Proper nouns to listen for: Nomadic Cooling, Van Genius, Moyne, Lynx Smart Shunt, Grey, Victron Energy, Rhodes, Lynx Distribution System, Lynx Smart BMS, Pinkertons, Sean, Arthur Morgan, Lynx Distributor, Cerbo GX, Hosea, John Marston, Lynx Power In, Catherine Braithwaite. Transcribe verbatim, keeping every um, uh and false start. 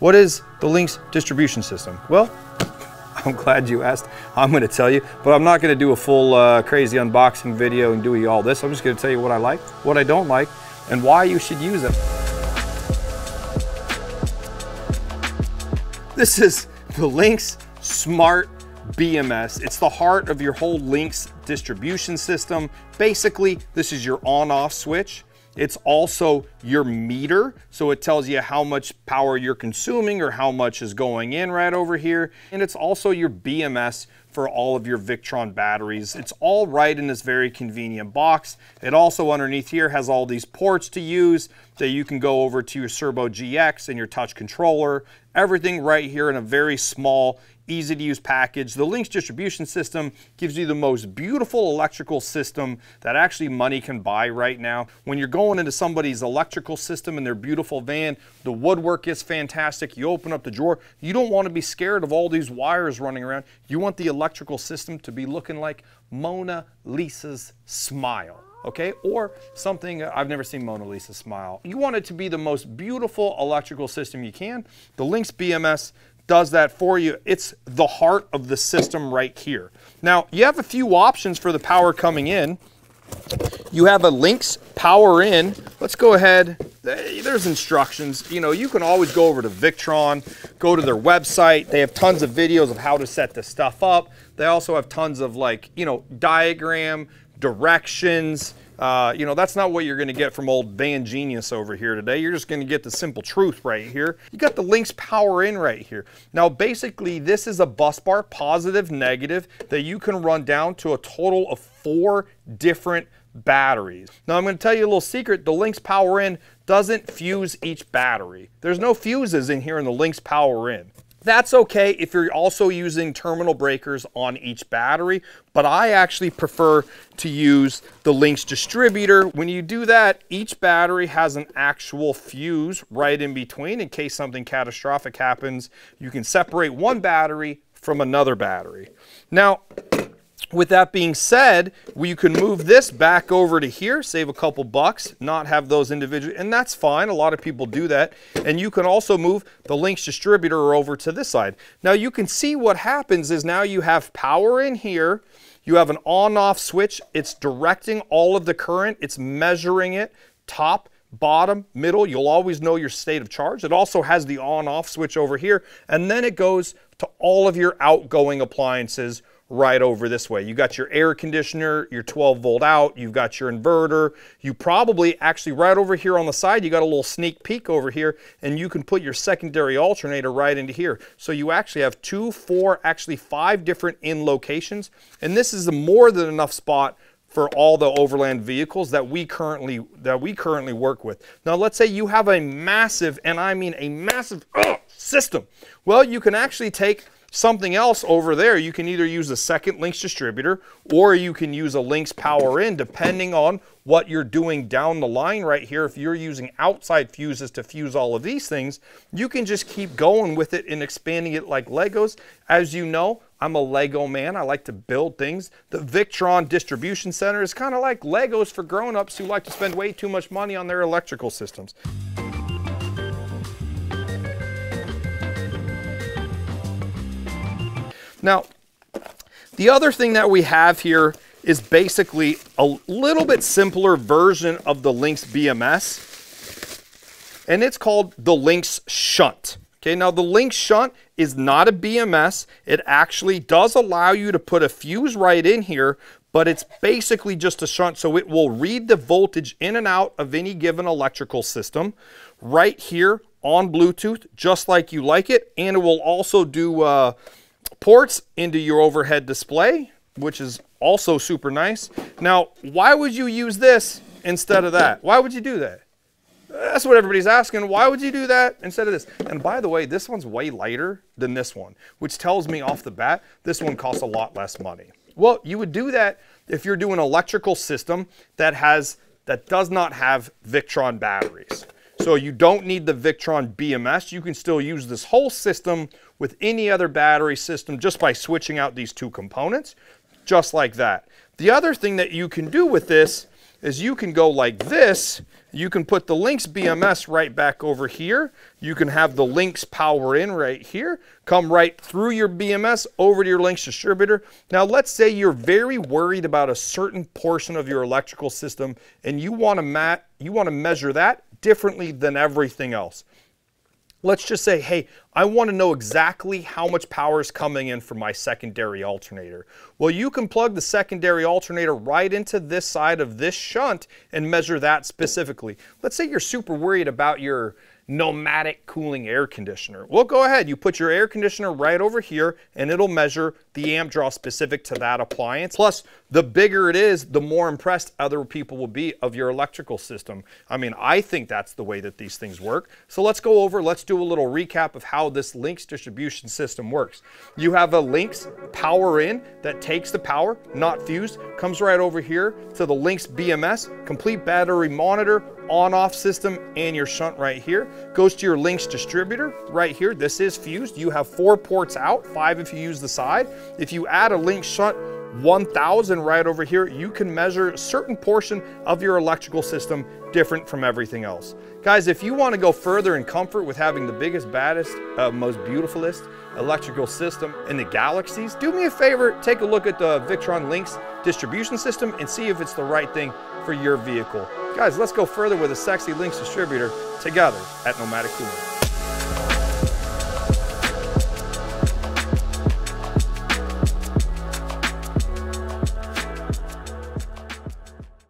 What is the Lynx distribution system? Well, I'm glad you asked. I'm gonna tell you, but I'm not gonna do a full uh, crazy unboxing video and do you all this. I'm just gonna tell you what I like, what I don't like, and why you should use them. This is the Lynx Smart B M S. It's the heart of your whole Lynx distribution system. Basically, this is your on-off switch. It's also your meter, so it tells you how much power you're consuming or how much is going in right over here. And it's also your B M S for all of your Victron batteries. It's all right in this very convenient box. It also underneath here has all these ports to use that you can go over to your Cerbo G X and your touch controller. Everything right here in a very small, easy to use package. The Lynx distribution system gives you the most beautiful electrical system that actually money can buy right now. When you're going into somebody's electrical system in their beautiful van, the woodwork is fantastic. You open up the drawer, you don't want to be scared of all these wires running around. You want the electrical system to be looking like Mona Lisa's smile. Okay, or something, I've never seen Mona Lisa smile. You want it to be the most beautiful electrical system you can. The Lynx B M S does that for you. It's the heart of the system right here. Now, you have a few options for the power coming in. You have a Lynx Power In. Let's go ahead, there's instructions. You know, you can always go over to Victron, go to their website. They have tons of videos of how to set this stuff up. They also have tons of like, you know, diagram, directions, uh, you know, that's not what you're gonna get from old Van Genius over here today. You're just gonna get the simple truth right here. You got the Lynx Power In right here. Now, basically, this is a bus bar, positive, negative, that you can run down to a total of four different batteries. Now, I'm gonna tell you a little secret. The Lynx Power In doesn't fuse each battery. There's no fuses in here in the Lynx Power In. That's okay if you're also using terminal breakers on each battery, but I actually prefer to use the Lynx distributor. When you do that, each battery has an actual fuse right in between in case something catastrophic happens. You can separate one battery from another battery. Now, with that being said, you can move this back over to here, save a couple bucks, not have those individual, and that's fine. A lot of people do that. And you can also move the Lynx distributor over to this side. Now you can see what happens is now you have power in here. You have an on-off switch. It's directing all of the current. It's measuring it, top, bottom, middle. You'll always know your state of charge. It also has the on-off switch over here. And then it goes to all of your outgoing appliances right over this way. You got your air conditioner, your twelve volt out, you've got your inverter. You probably actually right over here on the side, you got a little sneak peek over here and you can put your secondary alternator right into here. So you actually have two, four, actually five different in locations. And this is more than enough spot for all the overland vehicles that we currently that we currently work with. Now let's say you have a massive, and I mean a massive uh, system. Well, you can actually take something else over there. You can either use a second Lynx distributor or you can use a Lynx Power In depending on what you're doing down the line right here. If you're using outside fuses to fuse all of these things, you can just keep going with it and expanding it like Legos. As you know, I'm a Lego man. I like to build things. The Victron Distribution Center is kind of like Legos for grown-ups who like to spend way too much money on their electrical systems. Now, the other thing that we have here is basically a little bit simpler version of the Lynx B M S, and it's called the Lynx Shunt. Okay, now the Lynx Shunt is not a B M S. It actually does allow you to put a fuse right in here, but it's basically just a shunt, so it will read the voltage in and out of any given electrical system right here on Bluetooth, just like you like it, and it will also do uh, ports into your overhead display, which is also super nice. Now, why would you use this instead of that? Why would you do that? That's what everybody's asking. Why would you do that instead of this? And by the way, this one's way lighter than this one, which tells me off the bat, this one costs a lot less money. Well, you would do that if you're doing an electrical system that has, that does not have Victron batteries. So you don't need the Victron B M S. You can still use this whole system with any other battery system just by switching out these two components, just like that. The other thing that you can do with this is you can go like this you can put the Lynx B M S right back over here. You can have the Lynx Power In right here, come right through your B M S over to your Lynx distributor. Now let's say you're very worried about a certain portion of your electrical system and you want to ma- you want to measure that differently than everything else. Let's just say, hey, I want to know exactly how much power is coming in from my secondary alternator. Well, you can plug the secondary alternator right into this side of this shunt and measure that specifically. Let's say you're super worried about your Nomadic Cooling air conditioner. Well, go ahead, you put your air conditioner right over here and it'll measure the amp draw specific to that appliance. Plus, the bigger it is, the more impressed other people will be of your electrical system. I mean, I think that's the way that these things work. So let's go over, let's do a little recap of how this Lynx distribution system works. You have a Lynx Power In that takes the power, not fused, comes right over here to the Lynx B M S, complete battery monitor, on-off system, and your shunt right here. Goes to your Lynx distributor right here. This is fused. You have four ports out, five if you use the side. If you add a Lynx Shunt one thousand right over here, you can measure a certain portion of your electrical system different from everything else. Guys, if you want to go further in comfort with having the biggest, baddest, uh, most beautifulest electrical system in the galaxies, do me a favor, take a look at the Victron Lynx distribution system and see if it's the right thing for your vehicle. Guys, let's go further with a sexy Lynx distributor together at Nomadic Cooling.